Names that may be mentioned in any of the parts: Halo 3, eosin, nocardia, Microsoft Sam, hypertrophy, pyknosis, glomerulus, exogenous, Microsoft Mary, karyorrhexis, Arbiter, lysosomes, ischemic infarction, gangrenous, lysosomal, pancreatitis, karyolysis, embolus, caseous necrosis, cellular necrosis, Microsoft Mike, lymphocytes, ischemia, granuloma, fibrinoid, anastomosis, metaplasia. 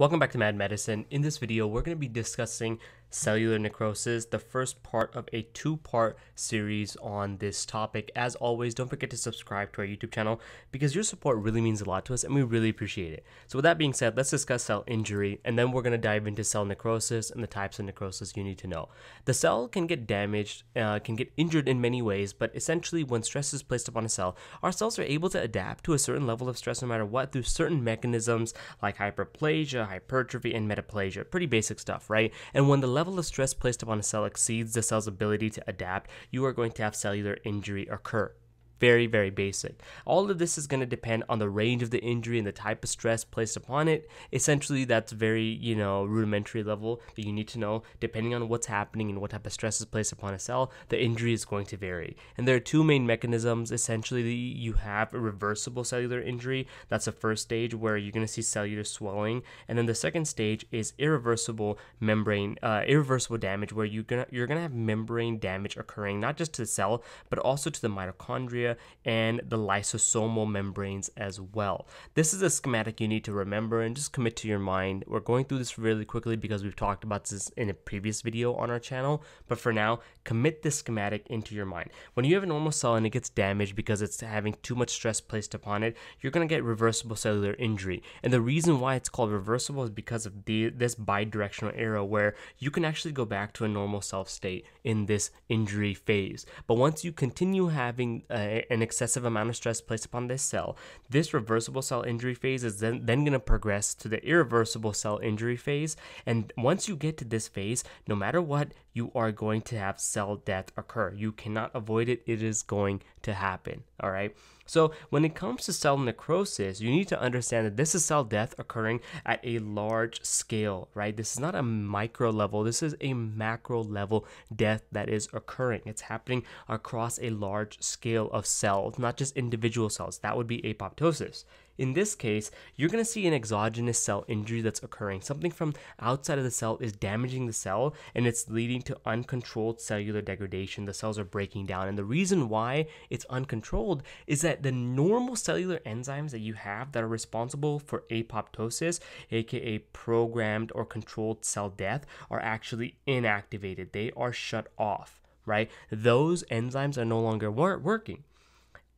Welcome back to Mad Medicine. In this video, we're going to be discussing cellular necrosis, the first part of a two-part series on this topic. As always, don't forget to subscribe to our YouTube channel because your support really means a lot to us and we really appreciate it. So with that being said, let's discuss cell injury and then we're going to dive into cell necrosis and the types of necrosis you need to know. The cell can get damaged, can get injured in many ways, but essentially when stress is placed upon a cell, our cells are able to adapt to a certain level of stress no matter what through certain mechanisms like hyperplasia, hypertrophy, and metaplasia. Pretty basic stuff, right? And when the level of stress placed upon a cell exceeds the cell's ability to adapt, you are going to have cellular injury occur. Very, very basic. All of this is going to depend on the range of the injury and the type of stress placed upon it. Essentially, that's very, rudimentary level that you need to know. Depending on what's happening and what type of stress is placed upon a cell, the injury is going to vary. And there are two main mechanisms. Essentially, you have a reversible cellular injury. That's the first stage where you're going to see cellular swelling. And then the second stage is irreversible membrane, irreversible damage, where you're gonna have membrane damage occurring, not just to the cell, but also to the mitochondria and the lysosomal membranes as well. This is a schematic you need to remember and just commit to your mind. We're going through this really quickly because we've talked about this in a previous video on our channel, but for now, commit this schematic into your mind. When you have a normal cell and it gets damaged because it's having too much stress placed upon it, you're going to get reversible cellular injury. And the reason why it's called reversible is because of this bidirectional arrow where you can actually go back to a normal cell state in this injury phase. But once you continue having an excessive amount of stress placed upon this cell, this reversible cell injury phase is then going to progress to the irreversible cell injury phase. And once you get to this phase, no matter what, you are going to have cell death occur. You cannot avoid it. It is going to happen. All right. So when it comes to cell necrosis, you need to understand that this is cell death occurring at a large scale, right? This is not a micro level. This is a macro level death that is occurring. It's happening across a large scale of cells, not just individual cells. That would be apoptosis. In this case, you're going to see an exogenous cell injury that's occurring. Something from outside of the cell is damaging the cell, and it's leading to uncontrolled cellular degradation. The cells are breaking down. And the reason why it's uncontrolled is that the normal cellular enzymes that you have that are responsible for apoptosis, aka programmed or controlled cell death, are actually inactivated. They are shut off, right? Those enzymes are no longer working.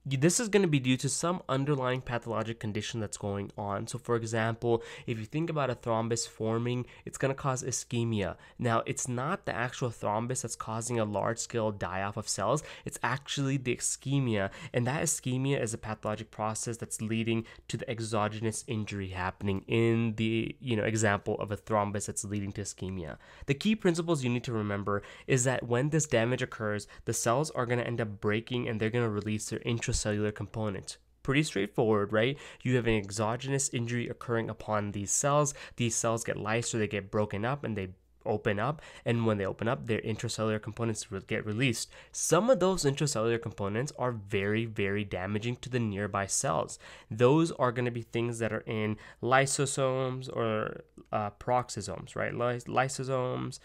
This is going to be due to some underlying pathologic condition that's going on. So for example, if you think about a thrombus forming, it's going to cause ischemia. Now, it's not the actual thrombus that's causing a large-scale die-off of cells. It's actually the ischemia, and that ischemia is a pathologic process that's leading to the exogenous injury happening in the example of a thrombus that's leading to ischemia. The key principles you need to remember is that when this damage occurs, the cells are going to end up breaking and they're going to release their intracellular component. Pretty straightforward, right? You have an exogenous injury occurring upon these cells. These cells get lysed, or they get broken up and they open up, and when they open up, their intracellular components get released. Some of those intracellular components are very, very damaging to the nearby cells. Those are going to be things that are in lysosomes or peroxisomes, right? Lysosomes,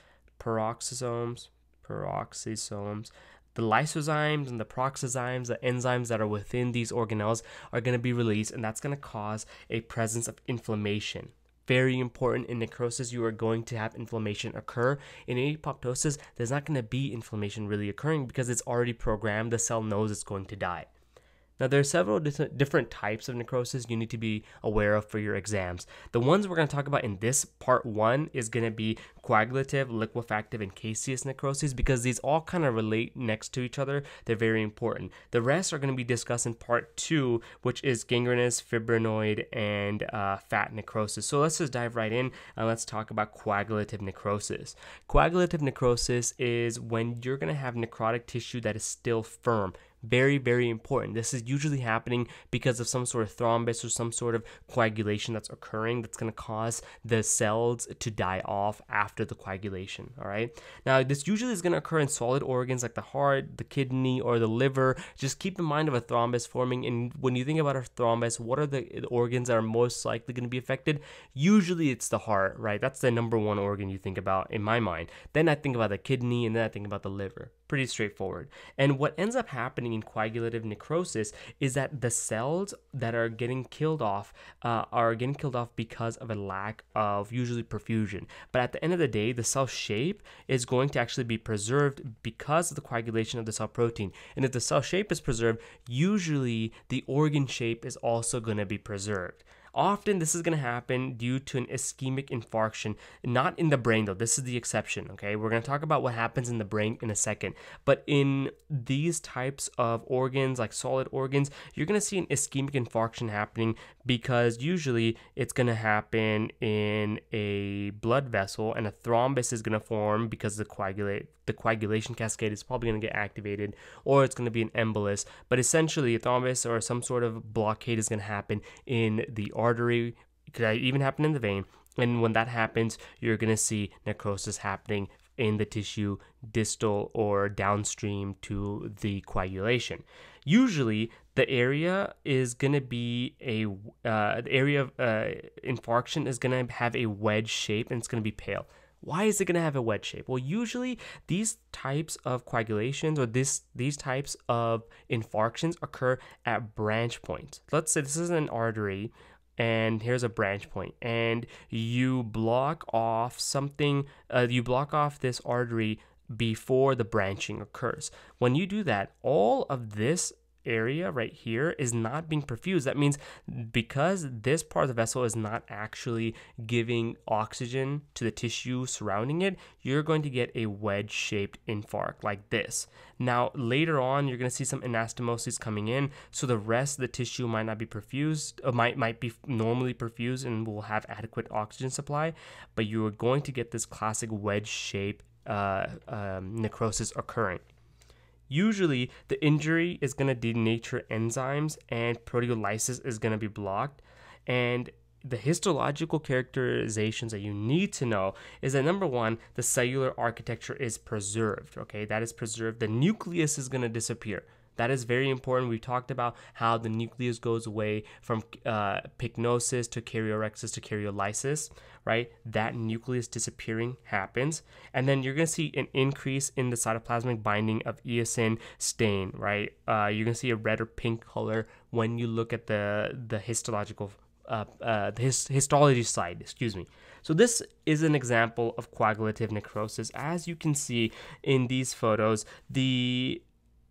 peroxisomes. The lysosomes and the peroxisomes, the enzymes that are within these organelles, are going to be released, and that's going to cause a presence of inflammation. Very important in necrosis, you are going to have inflammation occur. In apoptosis, there's not going to be inflammation really occurring because it's already programmed. The cell knows it's going to die. Now, there are several different types of necrosis you need to be aware of for your exams. The ones we're going to talk about in this part one is going to be coagulative, liquefactive, and caseous necrosis because these all kind of relate next to each other. They're very important. The rest are going to be discussed in part two, which is gangrenous, fibrinoid, and fat necrosis. So let's just dive right in and let's talk about coagulative necrosis. Coagulative necrosis is when you're going to have necrotic tissue that is still firm. Very, very important. This is usually happening because of some sort of thrombus or some sort of coagulation that's occurring that's going to cause the cells to die off after the coagulation, all right? Now, this usually is going to occur in solid organs like the heart, the kidney, or the liver. Just keep in mind of a thrombus forming, and when you think about a thrombus, what are the organs that are most likely going to be affected? Usually, it's the heart, right? That's the number one organ you think about in my mind. Then I think about the kidney, and then I think about the liver. Pretty straightforward. And what ends up happening in coagulative necrosis is that the cells that are getting killed off because of a lack of usually perfusion. But at the end of the day, the cell shape is going to actually be preserved because of the coagulation of the cell protein. And if the cell shape is preserved, usually the organ shape is also going to be preserved. Often this is going to happen due to an ischemic infarction, not in the brain though. This is the exception, okay? We're going to talk about what happens in the brain in a second. But in these types of organs, like solid organs, you're going to see an ischemic infarction happening because usually it's going to happen in a blood vessel, and a thrombus is going to form because the coagulation cascade is probably going to get activated, or it's going to be an embolus. But essentially a thrombus or some sort of blockade is going to happen in the artery. It could even happen in the vein. And when that happens, you're going to see necrosis happening in the tissue distal or downstream to the coagulation. Usually the area is going to be a the area of infarction is going to have a wedge shape, and it's going to be pale. Why is it going to have a wedge shape? Well, usually these types of coagulations or these types of infarctions occur at branch points. Let's say this is an artery, and here's a branch point, and you block off something, you block off this artery before the branching occurs. When you do that, all of this area right here is not being perfused. That means because this part of the vessel is not actually giving oxygen to the tissue surrounding it, you're going to get a wedge-shaped infarct like this. Now, later on, you're going to see some anastomoses coming in, so the rest of the tissue might not be perfused, might be normally perfused and will have adequate oxygen supply, but you are going to get this classic wedge-shaped necrosis occurring. Usually, the injury is going to denature enzymes, and proteolysis is going to be blocked. And the histological characterizations that you need to know is that, number one, the cellular architecture is preserved. Okay, that is preserved. The nucleus is going to disappear. That is very important. We talked about how the nucleus goes away from pyknosis to karyorrhexis to karyolysis, right? That nucleus disappearing happens. And then you're going to see an increase in the cytoplasmic binding of eosin stain, right? You're going to see a red or pink color when you look at the histological histology slide, excuse me. So this is an example of coagulative necrosis. As you can see in these photos, the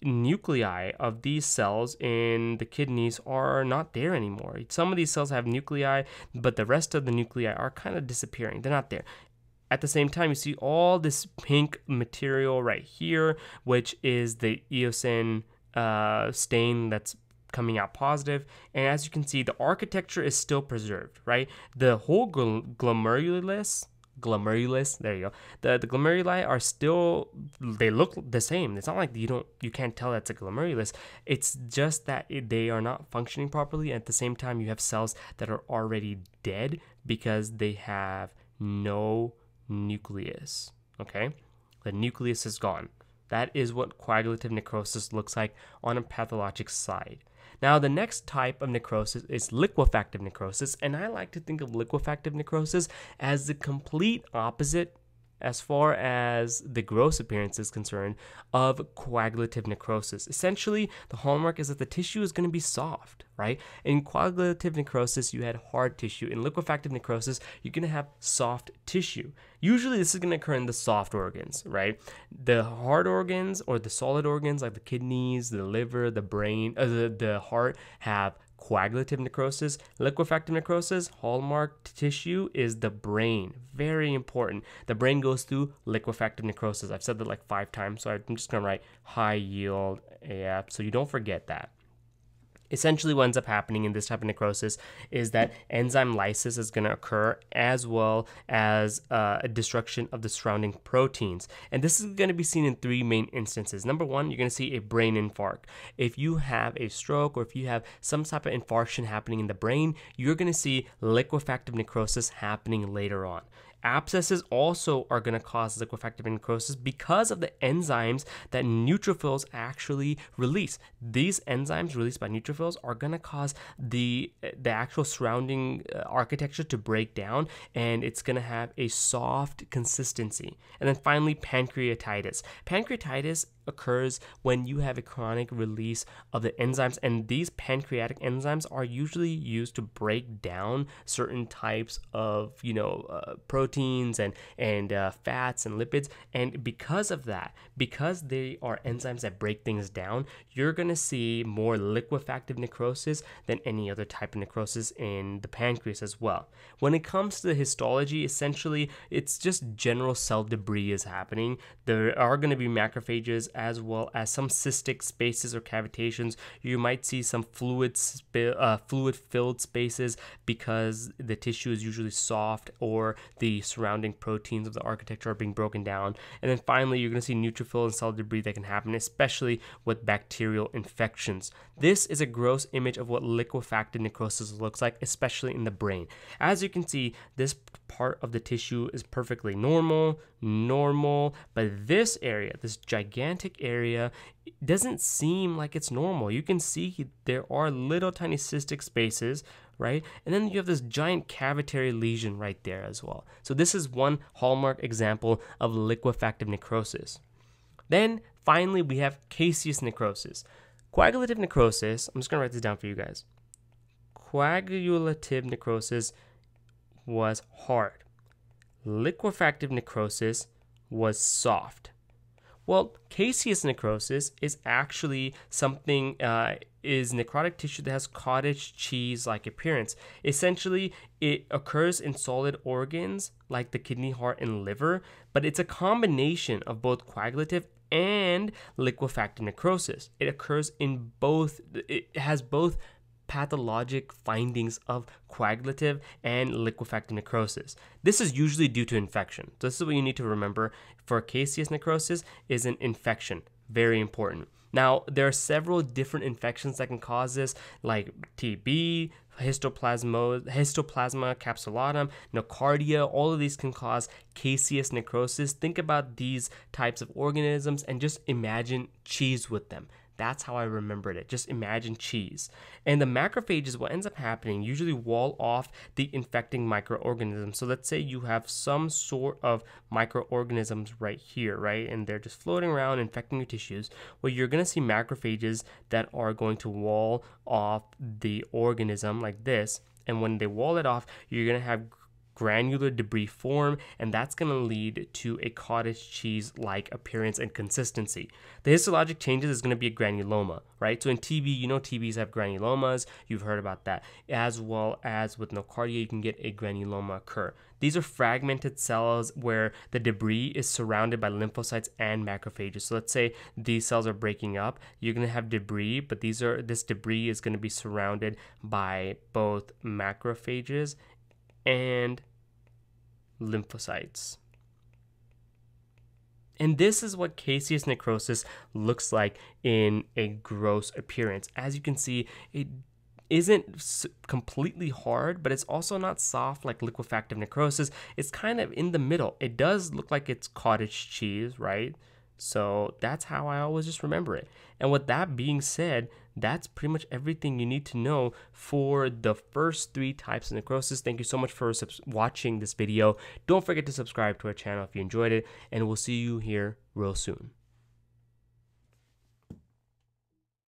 nuclei of these cells in the kidneys are not there anymore. Some of these cells have nuclei, but the rest of the nuclei are kind of disappearing. They're not there. At the same time, you see all this pink material right here, which is the eosin stain that's coming out positive. And as you can see, the architecture is still preserved, right? The whole glomerulus, there you go. The glomeruli are still, they look the same. It's not like you can't tell that's a glomerulus. It's just that they are not functioning properly. At the same time, you have cells that are already dead because they have no nucleus, okay? The nucleus is gone. That is what coagulative necrosis looks like on a pathologic side. Now, the next type of necrosis is liquefactive necrosis, and I like to think of liquefactive necrosis as the complete opposite, as far as the gross appearance is concerned, of coagulative necrosis. Essentially, the hallmark is that the tissue is going to be soft, right? In coagulative necrosis, you had hard tissue. In liquefactive necrosis, you're going to have soft tissue. Usually, this is going to occur in the soft organs, right? The hard organs or the solid organs like the kidneys, the liver, the brain, the heart have coagulative necrosis. Liquefactive necrosis, hallmark tissue is the brain. Very important. The brain goes through liquefactive necrosis. I've said that like 5 times, so I'm just going to write high yield AF so you don't forget that. Essentially, what ends up happening in this type of necrosis is that enzyme lysis is going to occur, as well as a destruction of the surrounding proteins. And this is going to be seen in 3 main instances. Number one, you're going to see a brain infarct. If you have a stroke or if you have some type of infarction happening in the brain, you're going to see liquefactive necrosis happening later on. Abscesses also are going to cause liquefactive necrosis because of the enzymes that neutrophils actually release. These enzymes released by neutrophils are going to cause the actual surrounding architecture to break down, and it's going to have a soft consistency. And then finally, pancreatitis. Pancreatitis occurs when you have a chronic release of the enzymes, and these pancreatic enzymes are usually used to break down certain types of proteins and fats and lipids. And because of that, because they are enzymes that break things down, you're going to see more liquefactive necrosis than any other type of necrosis in the pancreas as well. When it comes to the histology, essentially it's just general cell debris is happening. There are going to be macrophages as well as some cystic spaces or cavitations. You might see some fluid-filled spaces because the tissue is usually soft or the surrounding proteins of the architecture are being broken down. And then finally, you're going to see neutrophil and cell debris that can happen, especially with bacterial infections. This is a gross image of what liquefactive necrosis looks like, especially in the brain. As you can see, this part of the tissue is perfectly normal, but this area, this gigantic area, doesn't seem like it's normal. You can see there are little tiny cystic spaces, right? And then you have this giant cavitary lesion right there as well. So this is one hallmark example of liquefactive necrosis. Then finally, we have caseous necrosis. Coagulative necrosis, I'm just going to write this down for you guys. Coagulative necrosis was hard. Liquefactive necrosis was soft. Well, caseous necrosis is actually something, is necrotic tissue that has cottage cheese-like appearance. Essentially, it occurs in solid organs like the kidney, heart, and liver, but it's a combination of both coagulative and liquefactive necrosis. It occurs in both, it has both pathologic findings of coagulative and liquefactive necrosis. This is usually due to infection. So this is what you need to remember for caseous necrosis is an infection. Very important. Now, there are several different infections that can cause this, like TB, histoplasma capsulatum, nocardia. All of these can cause caseous necrosis. Think about these types of organisms and just imagine cheese with them. That's how I remembered it. Just imagine cheese. And the macrophages, what ends up happening, usually wall off the infecting microorganisms. So let's say you have some sort of microorganisms right here, right? And they're just floating around infecting your tissues. Well, you're going to see macrophages that are going to wall off the organism like this. And when they wall it off, you're going to have granular debris form, and that's going to lead to a cottage cheese-like appearance and consistency. The histologic changes is going to be a granuloma, right? So in TB, you know TBs have granulomas. You've heard about that. As well as with nocardia, you can get a granuloma occur. These are fragmented cells where the debris is surrounded by lymphocytes and macrophages. So let's say these cells are breaking up. You're going to have debris, but this debris is going to be surrounded by both macrophages and lymphocytes. And this is what caseous necrosis looks like in a gross appearance. As you can see, it isn't completely hard, but it's also not soft like liquefactive necrosis. It's kind of in the middle. It does look like it's cottage cheese, right? So that's how I always just remember it. And with that being said, that's pretty much everything you need to know for the first three types of necrosis. Thank you so much for watching this video. Don't forget to subscribe to our channel if you enjoyed it, and we'll see you here real soon.